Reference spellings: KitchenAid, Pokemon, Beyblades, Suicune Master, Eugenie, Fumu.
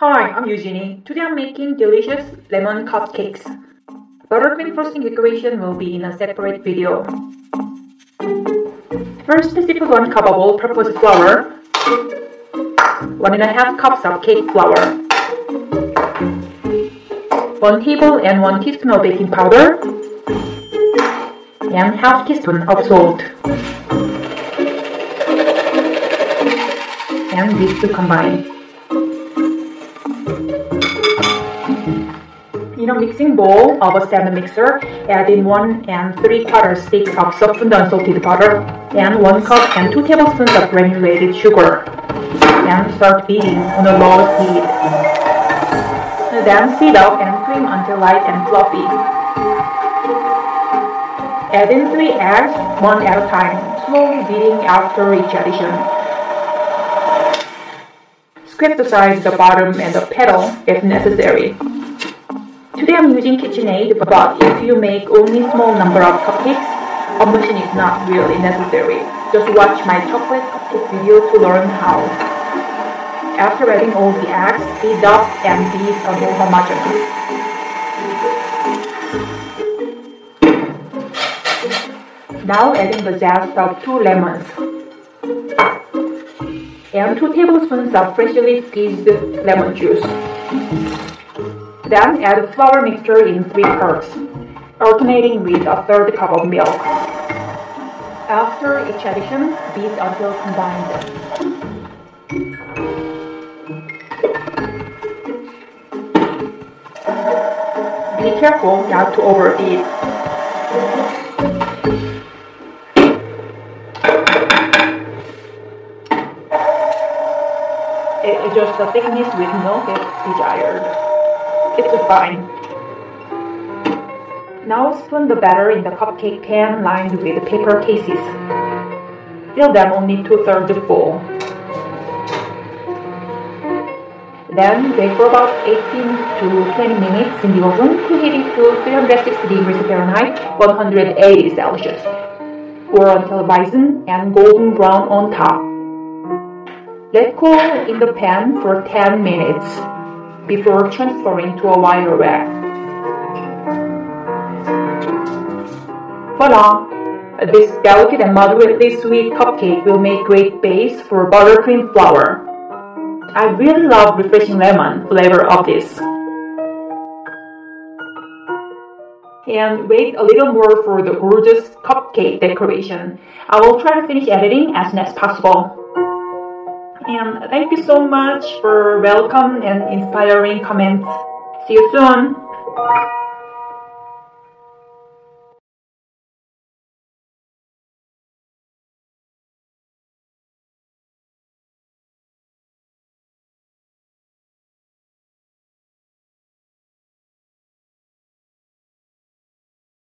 Hi, I'm Eugenie. Today I'm making delicious lemon cupcakes. Buttercream frosting decoration will be in a separate video. First, sip 1 cup of all-purpose flour, 1.5 cups of cake flour, 1 table and 1 teaspoon of baking powder, and half teaspoon of salt, and mix to combine. In a mixing bowl of a standard mixer, add in 1 3/4 sticks of softened unsalted butter and 1 cup and 2 tablespoons of granulated sugar, and start beating on a low heat. Then sit up and cream until light and fluffy. Add in 3 eggs, one at a time, slowly beating after each addition. Scrape the sides, the bottom, and the petal if necessary. Today I'm using KitchenAid, but if you make only small number of cupcakes, a machine is not really necessary. Just watch my chocolate cupcake video to learn how. After adding all the eggs, beat up and beat until homogeneous. Now adding the zest of 2 lemons and 2 tablespoons of freshly squeezed lemon juice. Then add flour mixture in 3 parts, alternating with a 1/3 cup of milk. After each addition, beat until combined. Be careful not to overbeat. Adjust the thickness with milk if desired. It's fine. Now spoon the batter in the cupcake pan lined with paper cases. Fill them only 2/3 full. Then bake for about 18 to 20 minutes in the oven, preheating to 360 degrees Fahrenheit, 180 Celsius, or until bison and golden brown on top. Let cool in the pan for 10 minutes. Before transferring to a wire rack. Voila! This delicate and moderately sweet cupcake will make great base for buttercream flour. I really love refreshing lemon flavor of this. And wait a little more for the gorgeous cupcake decoration. I will try to finish editing as soon as possible. And thank you so much for welcome and inspiring comments. See you soon!